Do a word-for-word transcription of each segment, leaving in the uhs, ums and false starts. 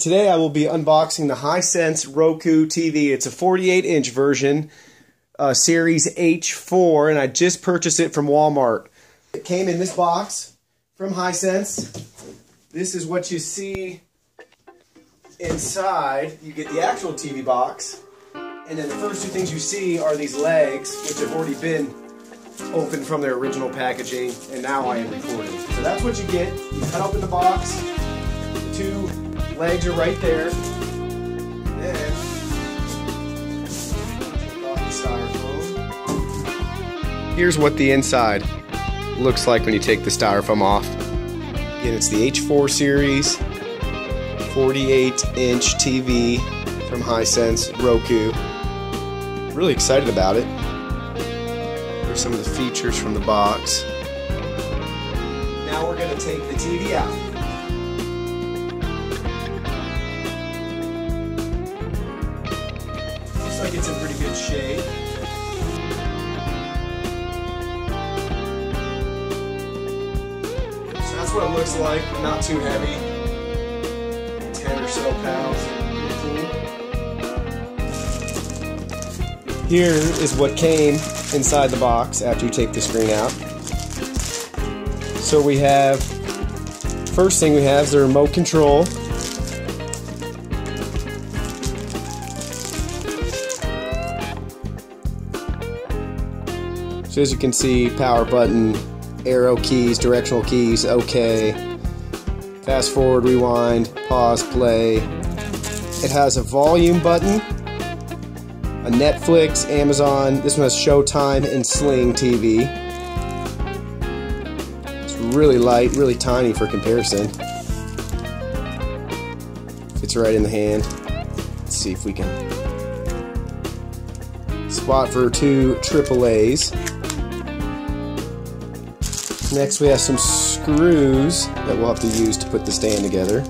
Today I will be unboxing the Hisense Roku T V. It's a forty-eight inch version, uh, Series H four, and I just purchased it from Walmart. It came in this box from Hisense. This is what you see inside. You get the actual T V box, and then the first two things you see are these legs, which have already been opened from their original packaging, and now I am recording. So that's what you get. You cut open the box, the two legs are right there, and then take off the styrofoam. Here's what the inside looks like when you take the styrofoam off. Again, it's the H four series, forty-eight inch T V from Hisense Roku. Really excited about it. Here's some of the features from the box. Now we're going to take the T V out. Looks like it's in pretty good shape. So that's what it looks like, not too heavy. ten or so pounds. fifteen. Here is what came inside the box after you take the screen out. So we have, first thing we have is the remote control. So as you can see, power button, arrow keys, directional keys, OK, fast forward, rewind, pause, play. It has a volume button, a Netflix, Amazon, this one has Showtime and Sling T V. It's really light, really tiny for comparison. Fits right in the hand. Let's see if we can spot for two triple A's. Next we have some screws that we'll have to use to put the stand together.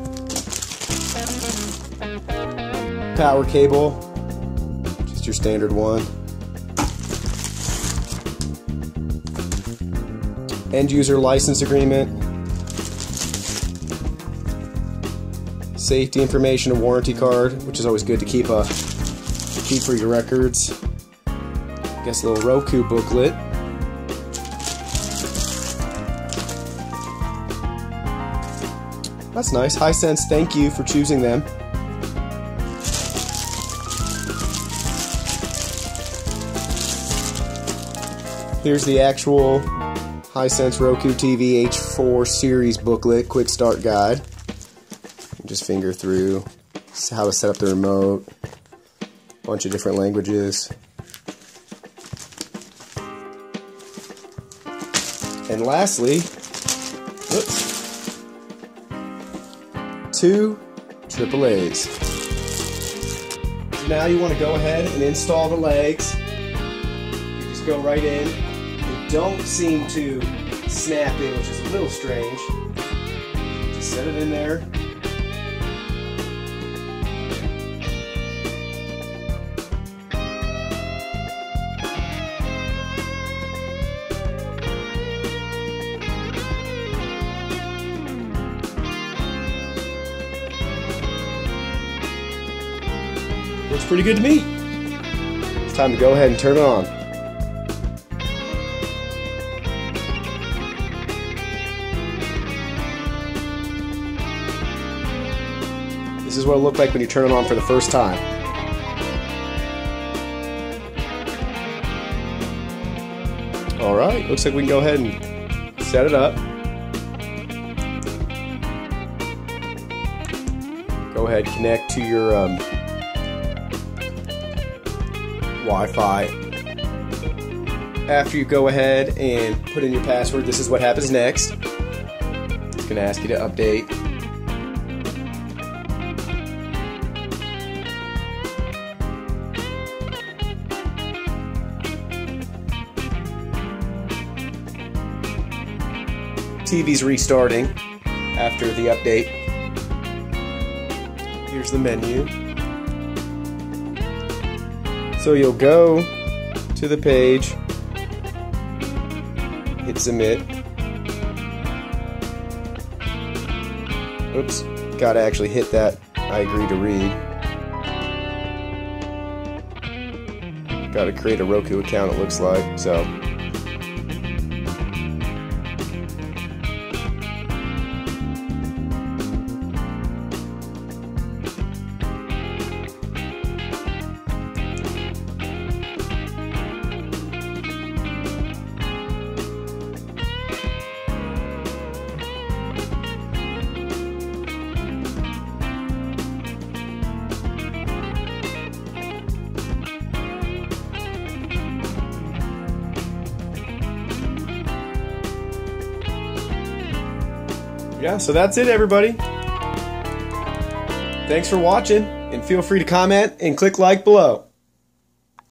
Power cable, just your standard one. End user license agreement. Safety information and warranty card, which is always good to keep, a, to keep for your records. I guess a little Roku booklet. That's nice. Hisense, thank you for choosing them. Here's the actual Hisense Roku T V H four series booklet, quick start guide. Just finger through how to set up the remote, a bunch of different languages. And lastly, oops. Two triple A's. So now you want to go ahead and install the legs. You just go right in. They don't seem to snap in, which is a little strange. Just set it in there. Looks pretty good to me. It's time to go ahead and turn it on. This is what it looked like when you turn it on for the first time. Alright, looks like we can go ahead and set it up. Go ahead, connect to your um, Wi-Fi. After you go ahead and put in your password, this is what happens next. It's going to ask you to update. T V's restarting after the update. Here's the menu. So you'll go to the page, hit submit. Oops, gotta actually hit that I agree to read. Gotta create a Roku account, it looks like, so. Yeah, so that's it, everybody. Thanks for watching, and feel free to comment and click like below.